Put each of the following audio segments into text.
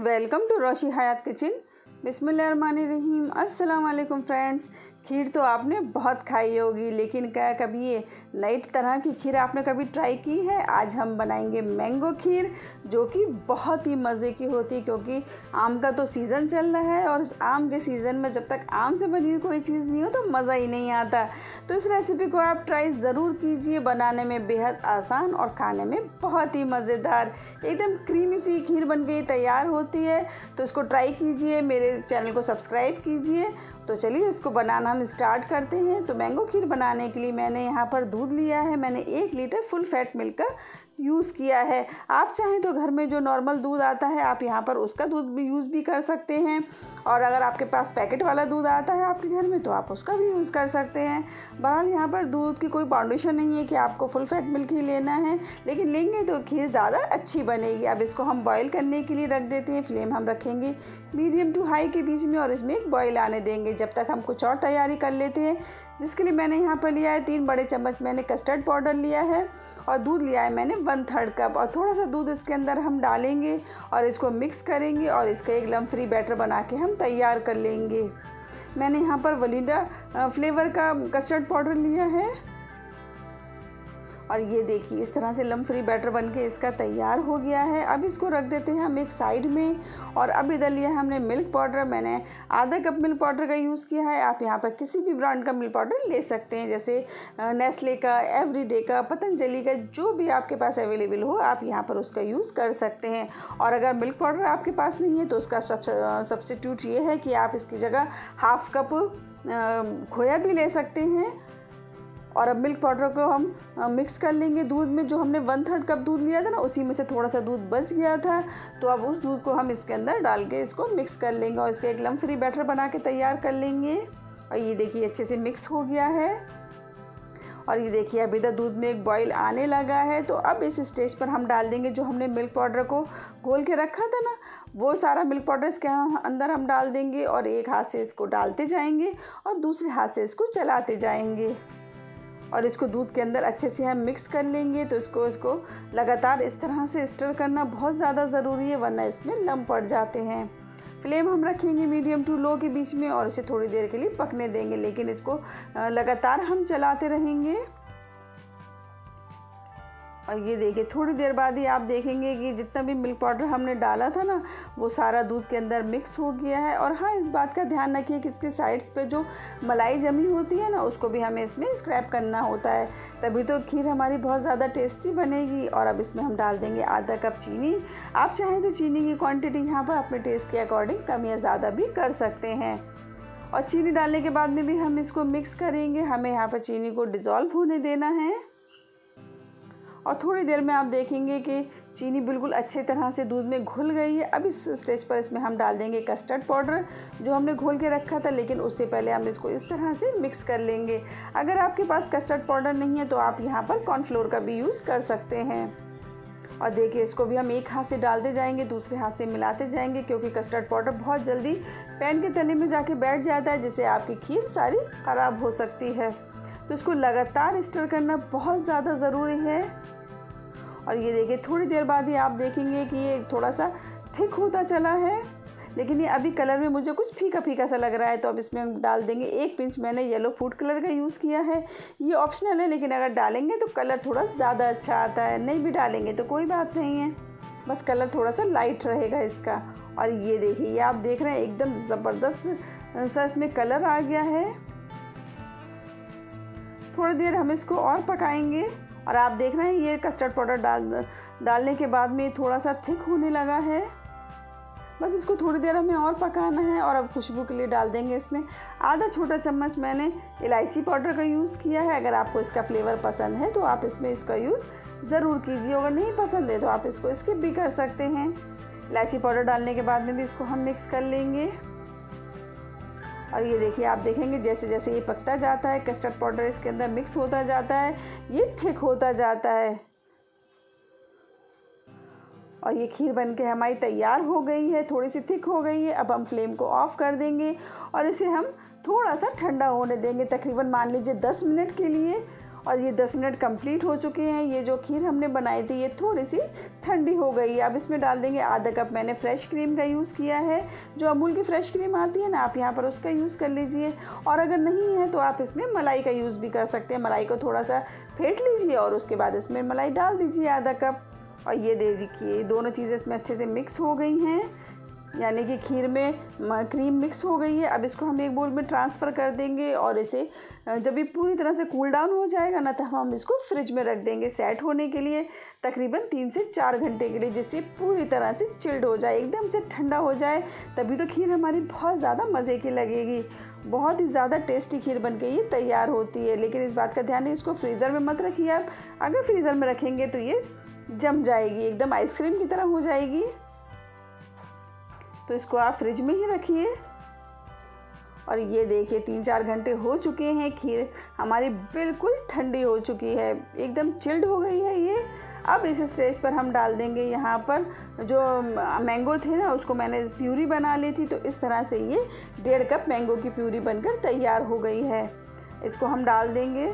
Welcome to Roshi Hayat kitchen. बिस्मिल्लाहिर्रहमानिर्रहीम। अस्सलाम वालेकुम फ्रेंड्स। खीर तो आपने बहुत खाई होगी, लेकिन क्या कभी ये नई तरह की खीर आपने कभी ट्राई की है? आज हम बनाएंगे मैंगो खीर, जो कि बहुत ही मज़े की होती है, क्योंकि आम का तो सीज़न चल रहा है और इस आम के सीज़न में जब तक आम से बनी कोई चीज़ नहीं हो तो मज़ा ही नहीं आता। तो इस रेसिपी को आप ट्राई ज़रूर कीजिए। बनाने में बेहद आसान और खाने में बहुत ही मज़ेदार एकदम क्रीमी सी खीर बन के तैयार होती है। तो इसको ट्राई कीजिए, मेरे चैनल को सब्सक्राइब कीजिए। तो चलिए इसको बनाना हम स्टार्ट करते हैं। तो मैंगो खीर बनाने के लिए मैंने यहाँ पर दूध लिया है। मैंने 1 लीटर फुल फैट मिल्क का यूज़ किया है। आप चाहें तो घर में जो नॉर्मल दूध आता है आप यहाँ पर उसका दूध भी यूज़ भी कर सकते हैं, और अगर आपके पास पैकेट वाला दूध आता है आपके घर में तो आप उसका भी यूज़ कर सकते हैं। बहरहाल यहाँ पर दूध की कोई बाउंडेशन नहीं है कि आपको फुल फैट मिल्क ही लेना है, लेकिन लेंगे तो खीर ज़्यादा अच्छी बनेगी। अब इसको हम बॉयल करने के लिए रख देते हैं। फ्लेम हम रखेंगे मीडियम टू हाई के बीच में और इसमें एक बॉयल आने देंगे जब तक हम कुछ और तैयारी कर लेते हैं, जिसके लिए मैंने यहाँ पर लिया है 3 बड़े चम्मच मैंने कस्टर्ड पाउडर लिया है और दूध लिया है मैंने 1/3 कप, और थोड़ा सा दूध इसके अंदर हम डालेंगे और इसको मिक्स करेंगे और इसका एक लम्प फ्री बैटर बना के हम तैयार कर लेंगे। मैंने यहाँ पर वनीला फ्लेवर का कस्टर्ड पाउडर लिया है और ये देखिए इस तरह से लम्प फ्री बैटर बनके इसका तैयार हो गया है। अब इसको रख देते हैं हम एक साइड में। और अब इधर लिया है हमने मिल्क पाउडर। मैंने 1/2 कप मिल्क पाउडर का यूज़ किया है। आप यहाँ पर किसी भी ब्रांड का मिल्क पाउडर ले सकते हैं, जैसे नेस्ले का, एवरीडे का, पतंजलि का, जो भी आपके पास अवेलेबल हो आप यहाँ पर उसका यूज़ कर सकते हैं। और अगर मिल्क पाउडर आपके पास नहीं है तो उसका सब्स्टिट्यूट ये है कि आप इसकी जगह 1/2 कप खोया भी ले सकते हैं। और अब मिल्क पाउडर को हम मिक्स कर लेंगे दूध में। जो हमने 1/3 कप दूध लिया था ना, उसी में से थोड़ा सा दूध बच गया था, तो अब उस दूध को हम इसके अंदर डाल के इसको मिक्स कर लेंगे और इसका एक लम्प फ्री बैटर बना के तैयार कर लेंगे। और ये देखिए अच्छे से मिक्स हो गया है। और ये देखिए अभी तक दूध में एक बॉयल आने लगा है। तो अब इस स्टेज पर हम डाल देंगे जो हमने मिल्क पाउडर को घोल के रखा था ना, वो सारा मिल्क पाउडर इसके अंदर हम डाल देंगे और एक हाथ से इसको डालते जाएंगे और दूसरे हाथ से इसको चलाते जाएंगे और इसको दूध के अंदर अच्छे से हम मिक्स कर लेंगे। तो इसको लगातार इस तरह से स्टर करना बहुत ज़्यादा ज़रूरी है, वरना इसमें लम्प पड़ जाते हैं। फ्लेम हम रखेंगे मीडियम टू लो के बीच में और इसे थोड़ी देर के लिए पकने देंगे, लेकिन इसको लगातार हम चलाते रहेंगे। और ये देखिए थोड़ी देर बाद ही आप देखेंगे कि जितना भी मिल्क पाउडर हमने डाला था ना वो सारा दूध के अंदर मिक्स हो गया है। और हाँ, इस बात का ध्यान रखिए कि इसके साइड्स पे जो मलाई जमी होती है ना उसको भी हमें इसमें स्क्रैप करना होता है, तभी तो खीर हमारी बहुत ज़्यादा टेस्टी बनेगी। और अब इसमें हम डाल देंगे 1/2 कप चीनी। आप चाहें तो चीनी की क्वान्टिटी यहाँ पर अपने टेस्ट के अकॉर्डिंग कम या ज़्यादा भी कर सकते हैं। और चीनी डालने के बाद में भी हम इसको मिक्स करेंगे। हमें यहाँ पर चीनी को डिज़ोल्व होने देना है और थोड़ी देर में आप देखेंगे कि चीनी बिल्कुल अच्छे तरह से दूध में घुल गई है। अब इस स्टेज पर इसमें हम डाल देंगे कस्टर्ड पाउडर जो हमने घोल के रखा था, लेकिन उससे पहले हम इसको इस तरह से मिक्स कर लेंगे। अगर आपके पास कस्टर्ड पाउडर नहीं है तो आप यहाँ पर कॉर्नफ्लोर का भी यूज़ कर सकते हैं। और देखिए इसको भी हम एक हाथ से डालते जाएंगे, दूसरे हाथ से मिलाते जाएंगे, क्योंकि कस्टर्ड पाउडर बहुत जल्दी पैन के तले में जाके बैठ जाता है, जिससे आपकी खीर सारी ख़राब हो सकती है। तो इसको लगातार स्टर करना बहुत ज़्यादा ज़रूरी है। और ये देखिए थोड़ी देर बाद ही आप देखेंगे कि ये थोड़ा सा थिक होता चला है, लेकिन ये अभी कलर में मुझे कुछ फीका फीका सा लग रहा है। तो अब इसमें हम डाल देंगे 1 पिंच मैंने येलो फूड कलर का यूज़ किया है। ये ऑप्शनल है, लेकिन अगर डालेंगे तो कलर थोड़ा ज़्यादा अच्छा आता है, नहीं भी डालेंगे तो कोई बात नहीं है, बस कलर थोड़ा सा लाइट रहेगा इसका। और ये देखिए ये आप देख रहे हैं एकदम ज़बरदस्त सा इसमें कलर आ गया है। थोड़ी देर हम इसको और पकाएंगे और आप देख रहे हैं ये कस्टर्ड पाउडर डालने के बाद में थोड़ा सा थिक होने लगा है। बस इसको थोड़ी देर हमें और पकाना है। और अब खुशबू के लिए डाल देंगे इसमें 1/2 छोटा चम्मच मैंने इलायची पाउडर का यूज़ किया है। अगर आपको इसका फ्लेवर पसंद है तो आप इसमें इसका यूज़ ज़रूर कीजिए, अगर नहीं पसंद है तो आप इसको स्किप भी कर सकते हैं। इलायची पाउडर डालने के बाद में भी इसको हम मिक्स कर लेंगे। और ये देखिए आप देखेंगे जैसे जैसे ये पकता जाता है कस्टर्ड पाउडर इसके अंदर मिक्स होता जाता है, ये थिक होता जाता है। और ये खीर बनके हमारी तैयार हो गई है, थोड़ी सी थिक हो गई है। अब हम फ्लेम को ऑफ़ कर देंगे और इसे हम थोड़ा सा ठंडा होने देंगे, तकरीबन मान लीजिए 10 मिनट के लिए। और ये 10 मिनट कंप्लीट हो चुके हैं। ये जो खीर हमने बनाई थी ये थोड़ी सी ठंडी हो गई है। अब इसमें डाल देंगे आधा कप मैंने फ्रेश क्रीम का यूज़ किया है, जो अमूल की फ्रेश क्रीम आती है ना, आप यहाँ पर उसका यूज़ कर लीजिए। और अगर नहीं है तो आप इसमें मलाई का यूज़ भी कर सकते हैं। मलाई को थोड़ा सा फेंट लीजिए और उसके बाद इसमें मलाई डाल दीजिए आधा कप। और ये दे देखिए दोनों चीज़ें इसमें अच्छे से मिक्स हो गई हैं, यानी कि खीर में क्रीम मिक्स हो गई है। अब इसको हम एक बोल में ट्रांसफ़र कर देंगे और इसे जब ये पूरी तरह से कूल डाउन हो जाएगा ना, तब हम इसको फ्रिज में रख देंगे सेट होने के लिए तकरीबन 3 से 4 घंटे के लिए, जिससे पूरी तरह से चिल्ड हो जाए, एकदम से ठंडा हो जाए। तभी तो खीर हमारी बहुत ज़्यादा मज़े की लगेगी। बहुत ही ज़्यादा टेस्टी खीर बनके ये तैयार होती है। लेकिन इस बात का ध्यान है, इसको फ्रीज़र में मत रखिए आप। अगर फ्रीज़र में रखेंगे तो ये जम जाएगी, एकदम आइसक्रीम की तरह हो जाएगी। तो इसको आप फ्रिज में ही रखिए। और ये देखिए 3-4 घंटे हो चुके हैं, खीर हमारी बिल्कुल ठंडी हो चुकी है, एकदम चिल्ड हो गई है ये। अब इस स्टेज पर हम डाल देंगे यहाँ पर जो मैंगो थे ना, उसको मैंने प्यूरी बना ली थी। तो इस तरह से ये 1.5 कप मैंगो की प्यूरी बनकर तैयार हो गई है। इसको हम डाल देंगे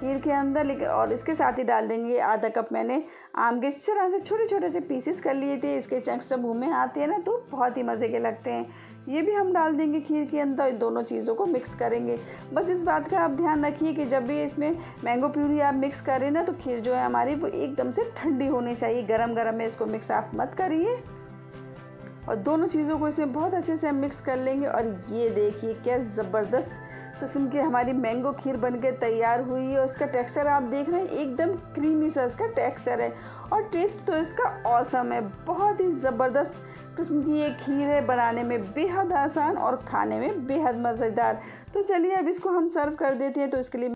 खीर के अंदर। लेकिन और इसके साथ ही डाल देंगे आधा कप मैंने आम के इस तरह से छोटे छोटे से पीसेस कर लिए थे। इसके चंक्स मुँह में आते हैं ना तो बहुत ही मज़े के लगते हैं। ये भी हम डाल देंगे खीर के अंदर। दोनों चीज़ों को मिक्स करेंगे। बस इस बात का आप ध्यान रखिए कि जब भी इसमें मैंगो प्यूरी आप मिक्स करें ना, तो खीर जो है हमारी वो एकदम से ठंडी होनी चाहिए। गरम गरम में इसको मिक्स आप मत करिए। और दोनों चीज़ों को इसमें बहुत अच्छे से हम मिक्स कर लेंगे। और ये देखिए क्या ज़बरदस्त किस्म की हमारी मैंगो खीर बनकर तैयार हुई है। और इसका टेक्सचर आप देख रहे हैं, एकदम क्रीमी सा इसका टेक्सचर है। और टेस्ट तो इसका ऑसम है। बहुत ही ज़बरदस्त किस्म की ये खीर है, बनाने में बेहद आसान और खाने में बेहद मज़ेदार। तो चलिए अब इसको हम सर्व कर देते हैं। तो इसके लिए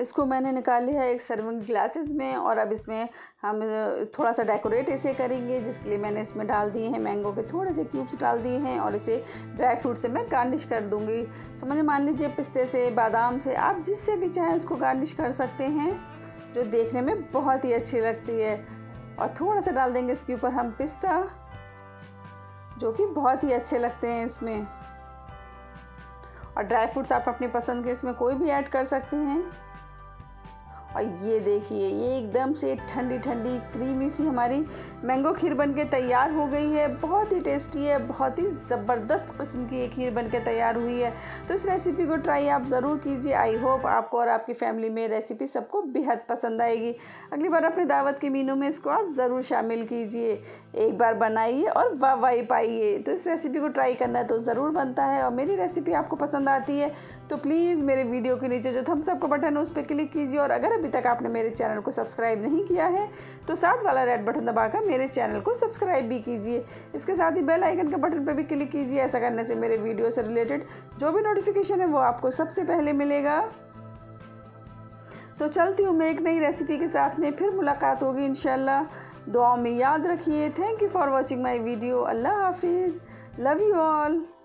इसको मैंने निकाली है एक सर्विंग ग्लासेस में। और अब इसमें हम थोड़ा सा डेकोरेट इसे करेंगे, जिसके लिए मैंने इसमें डाल दिए हैं मैंगो के थोड़े से क्यूब्स डाल दिए हैं। और इसे ड्राई फ्रूट से मैं गार्निश कर दूंगी। समझ मान लीजिए पिस्ते से, बादाम से, आप जिससे भी चाहें उसको गार्निश कर सकते हैं, जो देखने में बहुत ही अच्छी लगती है। और थोड़ा सा डाल देंगे इसके ऊपर हम पिस्ता, जो कि बहुत ही अच्छे लगते हैं इसमें। और ड्राई फ्रूट्स आप अपनी पसंद के इसमें कोई भी ऐड कर सकते हैं। और ये देखिए ये एकदम से ठंडी ठंडी क्रीमी सी हमारी मैंगो खीर बनके तैयार हो गई है। बहुत ही टेस्टी है, बहुत ही ज़बरदस्त किस्म की ये खीर बनके तैयार हुई है। तो इस रेसिपी को ट्राई आप ज़रूर कीजिए। आई होप आपको और आपकी फैमिली में रेसिपी सबको बेहद पसंद आएगी। अगली बार अपने दावत के मीनू में इसको आप ज़रूर शामिल कीजिए। एक बार बनाइए और वाह वाह पाइए। तो इस रेसिपी को ट्राई करना तो ज़रूर बनता है। और मेरी रेसिपी आपको पसंद आती है तो प्लीज़ मेरे वीडियो के नीचे जो थम्स अप का बटन है उस पर क्लिक कीजिए। और अगर अभी तक आपने मेरे चैनल को सब्सक्राइब नहीं किया है तो साथ वाला रेड बटन दबाकर मेरे चैनल को सब्सक्राइब भी कीजिए। इसके साथ ही बेल आइकन के बटन पर भी क्लिक कीजिए। ऐसा करने से मेरे वीडियो से रिलेटेड जो भी नोटिफिकेशन है वो आपको सबसे पहले मिलेगा। तो चलती हूँ मैं एक नई रेसिपी के साथ में, फिर मुलाकात होगी इंशाल्लाह। दुआ में याद रखिए। Thank you for watching my video. अल्लाह हाफिज़। Love you all.